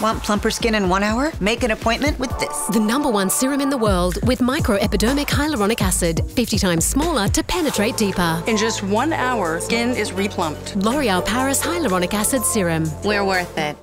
Want plumper skin in 1 hour? Make an appointment with this. The #1 serum in the world with microepidermic hyaluronic acid. 50 times smaller to penetrate deeper. In just 1 hour, skin is replumped. L'Oréal Paris Hyaluronic Acid Serum. We're worth it.